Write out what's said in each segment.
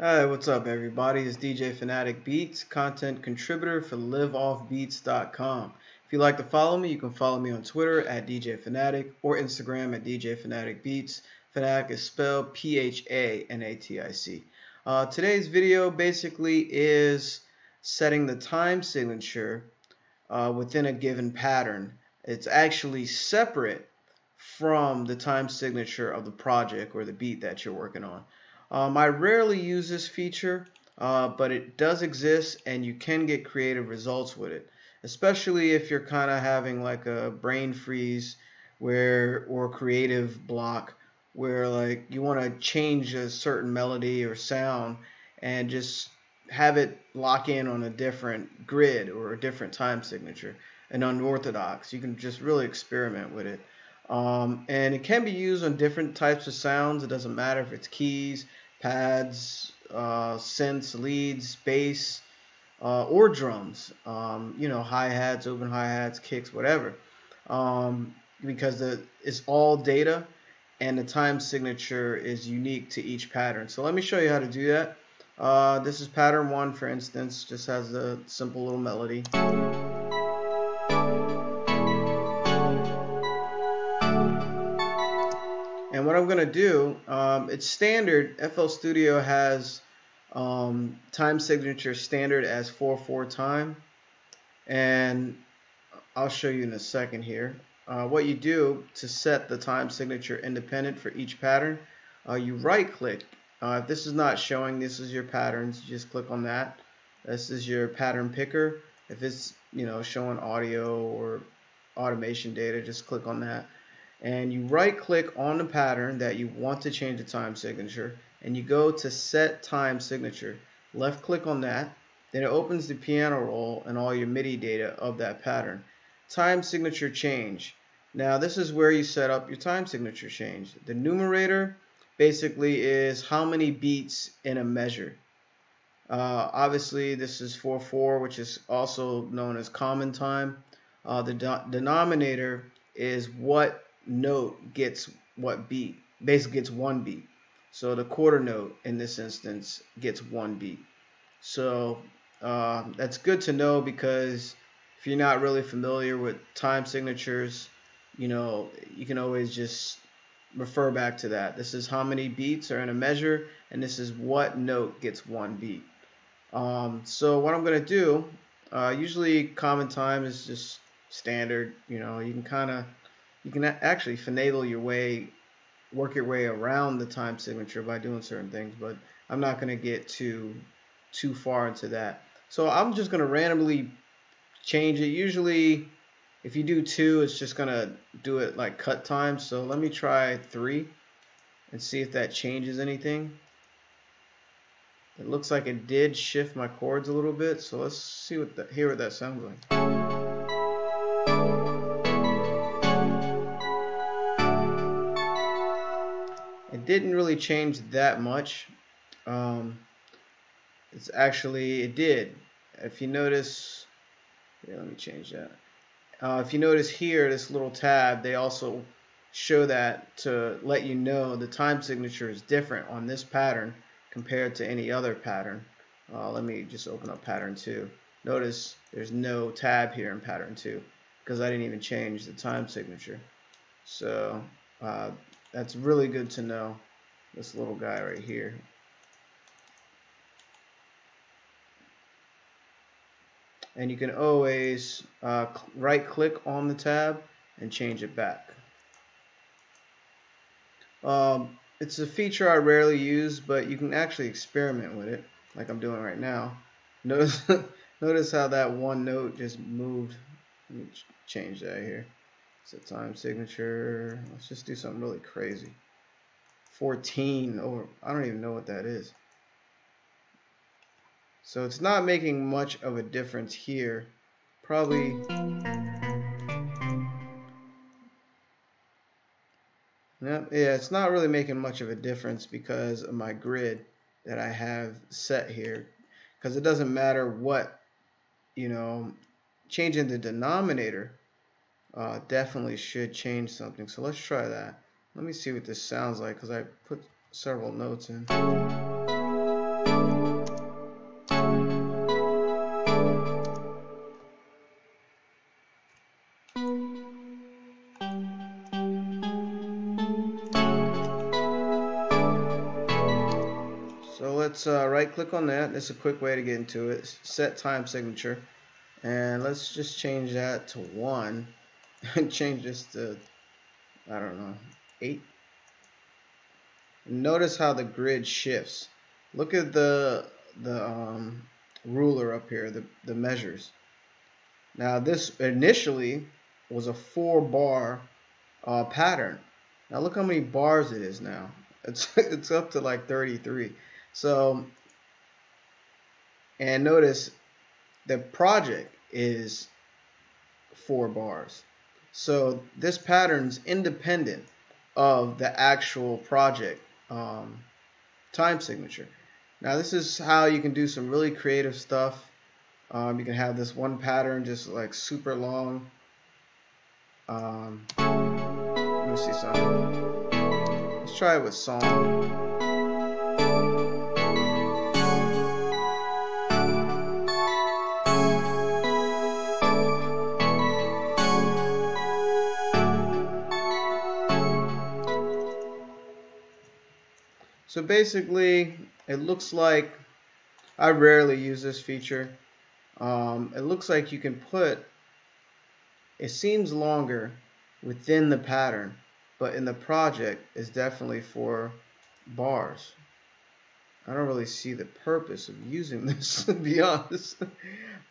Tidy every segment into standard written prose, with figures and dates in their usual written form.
Hi, what's up everybody? It's DJ Fanatic Beats, content contributor for LiveOffBeats.com. If you'd like to follow me, you can follow me on Twitter at DJ Fanatic or Instagram at DJ Fanatic Beats. Fanatic is spelled P-H-A-N-A-T-I-C. Today's video basically is setting the time signature within a given pattern. It's actually separate from the time signature of the project or the beat that you're working on. I rarely use this feature, but it does exist and you can get creative results with it, especially if you're kind of having like a brain freeze or creative block where like you want to change a certain melody or sound and just have it lock in on a different grid or a different time signature, an unorthodox. You can just really experiment with it. And it can be used on different types of sounds. It doesn't matter if it's keys, pads, synths, leads, bass, or drums, you know, hi-hats, open hi-hats, kicks, whatever, because it's all data and the time signature is unique to each pattern. So let me show you how to do that. This is pattern one, for instance, just has a simple little melody. And what I'm going to do, it's standard. FL Studio has time signature standard as 4/4 time. And I'll show you in a second here. What you do to set the time signature independent for each pattern, you right click. If this is not showing, this is your patterns. You just click on that. This is your pattern picker. If it's, you know, showing audio or automation data, just click on that. And you right click on the pattern that you want to change the time signature and you go to set time signature. Left click on that, then it opens the piano roll and all your MIDI data of that pattern. Time signature change. Now this is where you set up your time signature change. The numerator basically is how many beats in a measure. Obviously this is 4/4, which is also known as common time. The denominator is what note gets what beat, basically gets one beat. So the quarter note in this instance gets one beat. So that's good to know, because if you're not really familiar with time signatures, you know, you can always just refer back to that. This is how many beats are in a measure, and this is what note gets one beat. So what I'm going to do, usually common time is just standard, you know, you can actually finagle your way, work your way around the time signature by doing certain things, but I'm not going to get too far into that. So I'm just going to randomly change it. Usually if you do 2, it's just going to do it like cut time. So let me try 3 and see if that changes anything. It looks like it did shift my chords a little bit. So let's see hear what that sounds like. Didn't really change that much. It's actually, it did. If you notice, yeah, let me change that. If you notice here, this little tab, they also show that to let you know the time signature is different on this pattern compared to any other pattern. Let me just open up pattern 2. Notice there's no tab here in pattern 2 because I didn't even change the time signature. So that's really good to know, this little guy right here. And you can always right click on the tab and change it back. It's a feature I rarely use, but you can actually experiment with it like I'm doing right now. Notice how that one note just moved. Let me change that here. So time signature, let's just do something really crazy. 14 over, I don't even know what that is. So it's not making much of a difference here. Probably, yeah, it's not really making much of a difference because of my grid that I have set here. Because it doesn't matter what, you know, changing the denominator definitely should change something. So let's try that. Let me see what this sounds like because I put several notes in. So let's right click on that. That's a quick way to get into it. Set time signature, and let's just change that to 1 and change this to, I don't know, 8. Notice how the grid shifts. Look at the ruler up here, the measures. Now this initially was a 4-bar pattern. Now look how many bars it is now. It's up to like 33. So, and notice the project is 4 bars. So this pattern's independent of the actual project time signature. Now this is how you can do some really creative stuff. You can have this one pattern just like super long. Let me see something. Let's try it with song. So basically, it looks like, I rarely use this feature. It looks like you can put, it seems longer within the pattern, but in the project is definitely 4 bars. I don't really see the purpose of using this, to be honest,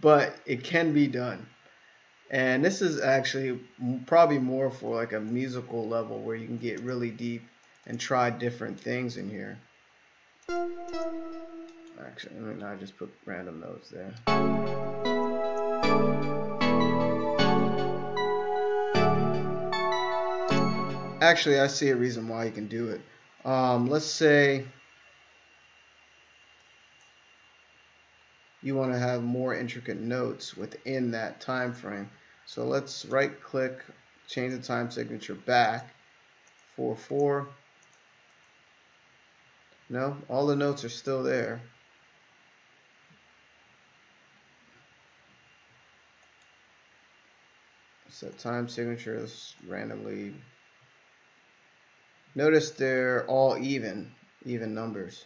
but it can be done. And this is actually probably more for like a musical level where you can get really deep and try different things in here. Actually, I mean, I just put random notes there. Actually, I see a reason why you can do it. Let's say you want to have more intricate notes within that time frame. So let's right click, change the time signature back, 4-4. No, all the notes are still there. Set time signatures randomly. Notice they're all even numbers.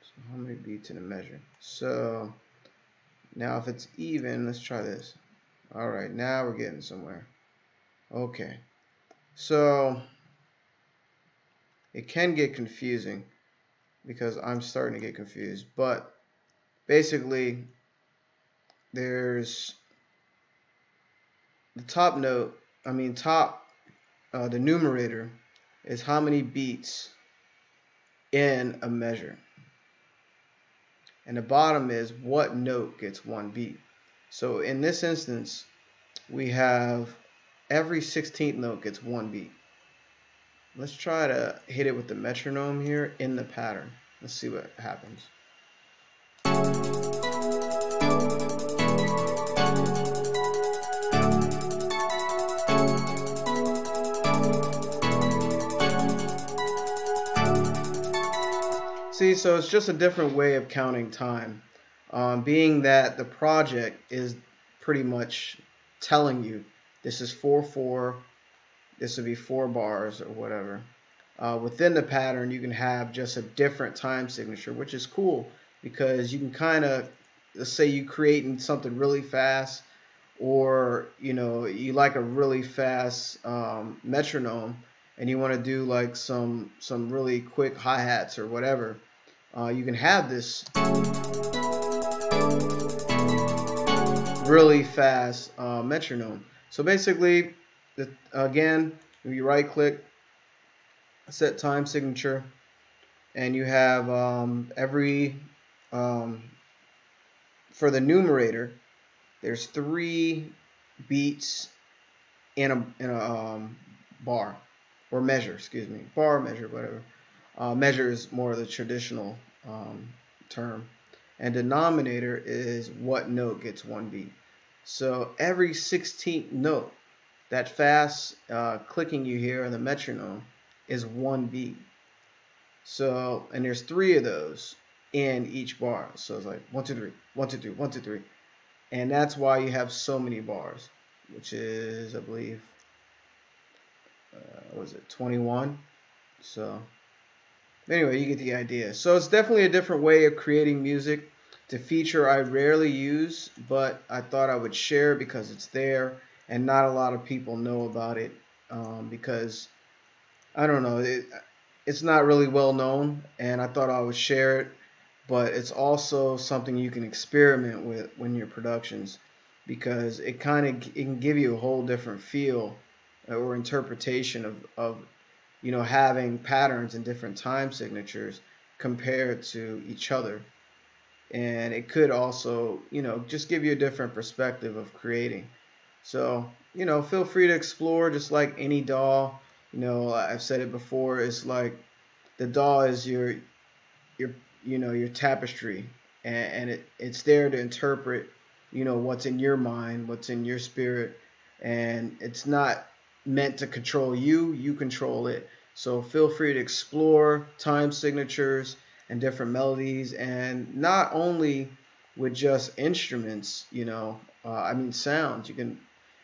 So how many beats in a measure? So now if it's even, let's try this. All right, now we're getting somewhere. Okay, so it can get confusing because I'm starting to get confused, but basically there's the top note, I mean top, the numerator is how many beats in a measure. And the bottom is what note gets 1 beat. So in this instance, we have every 16th note gets 1 beat. Let's try to hit it with the metronome here in the pattern. Let's see what happens. See, so it's just a different way of counting time, being that the project is pretty much telling you this is 4-4, this would be 4 bars or whatever. Within the pattern, you can have just a different time signature, which is cool because you can kind of, let's say you're creating something really fast, or you know you like a really fast metronome, and you want to do like some really quick hi-hats or whatever, you can have this really fast metronome. So basically, again, if you right-click, set time signature, and you have every, for the numerator, there's 3 beats in a bar. Or measure, excuse me, bar, measure, whatever. Measure is more of the traditional term. And denominator is what note gets 1 beat. So every 16th note, that fast clicking you hear in the metronome is 1 beat. So, and there's 3 of those in each bar. So it's like 1, 2, 3, 1, 2, 3, 1, 2, 3. And that's why you have so many bars, which is, I believe, what was it, 21? So anyway, you get the idea. So it's definitely a different way of creating music. It's a feature I rarely use, but I thought I would share because it's there and not a lot of people know about it, because I don't know, it's not really well known, and I thought I would share it. But it's also something you can experiment with when your productions, because it kind of, it can give you a whole different feel or interpretation of you know, having patterns and different time signatures compared to each other. And it could also, you know, just give you a different perspective of creating. So, you know, feel free to explore. Just like any DAW, you know, I've said it before, it's like the DAW is your tapestry, and it's there to interpret, you know, what's in your mind, what's in your spirit, and it's not meant to control you. You control it. So feel free to explore time signatures and different melodies, and not only with just instruments, you know, I mean sounds. You can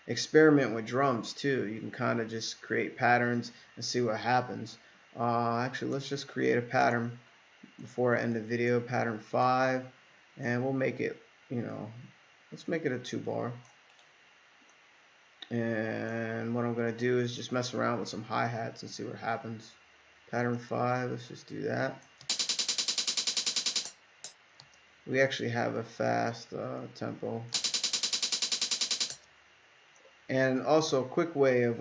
experiment with drums too. You can kind of just create patterns and see what happens. Actually, let's just create a pattern before I end the video, pattern 5, and we'll make it, you know, let's make it a 2-bar. And what I'm going to do is just mess around with some hi-hats and see what happens. Pattern 5, let's just do that. We actually have a fast tempo. And also a quick way of,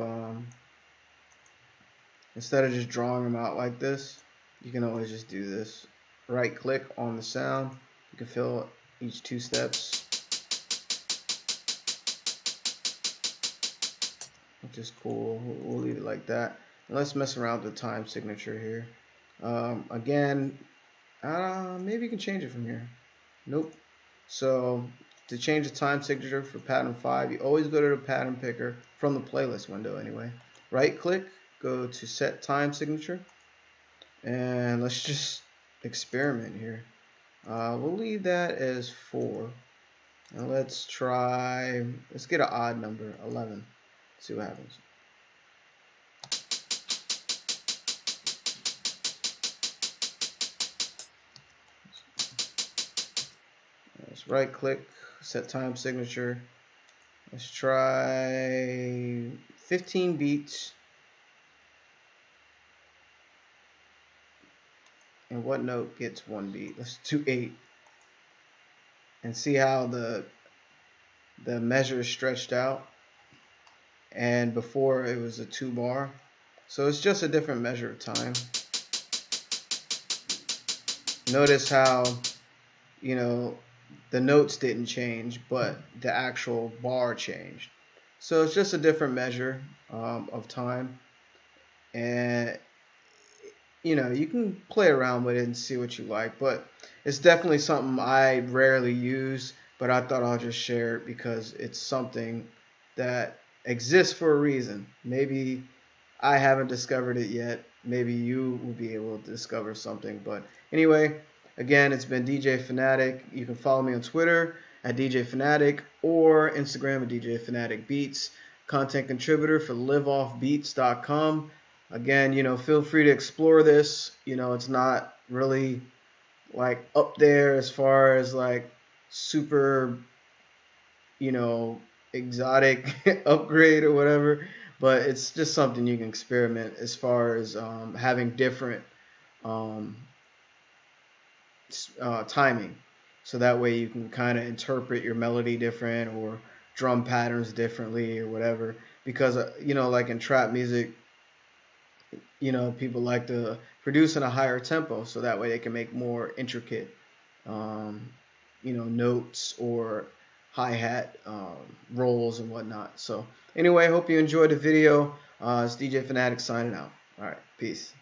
instead of just drawing them out like this, you can always just do this. Right click on the sound. You can fill each 2 steps. Which is cool. We'll leave it like that. And let's mess around with the time signature here. Again, maybe you can change it from here. Nope. So to change the time signature for pattern 5, you always go to the pattern picker from the playlist window anyway. Right click, go to set time signature. And let's just experiment here. We'll leave that as 4. And let's try, let's get an odd number, 11. See what happens. Let's right click, set time signature. Let's try 15 beats. And what note gets 1 beat? Let's do 8. And see how the measure is stretched out. And before it was a 2-bar. So it's just a different measure of time. Notice how, you know, the notes didn't change, but the actual bar changed. So it's just a different measure of time. And you know, you can play around with it and see what you like, but it's definitely something I rarely use, but I thought I'll just share it because it's something that exists for a reason. Maybe I haven't discovered it yet. Maybe you will be able to discover something. But anyway, again, it's been DJ Fanatic. You can follow me on Twitter at DJ Fanatic or Instagram at DJ Fanatic Beats. Content contributor for LiveOffBeats.com. Again, you know, feel free to explore this. You know, it's not really like up there as far as like super, you know, exotic upgrade or whatever, but it's just something you can experiment as far as having different timing. So that way you can kind of interpret your melody different or drum patterns differently or whatever, because, you know, like in trap music, you know, people like to produce in a higher tempo so that way they can make more intricate, you know, notes or hi-hat rolls and whatnot. So anyway, I hope you enjoyed the video. It's DJ Fanatic signing out. All right, peace.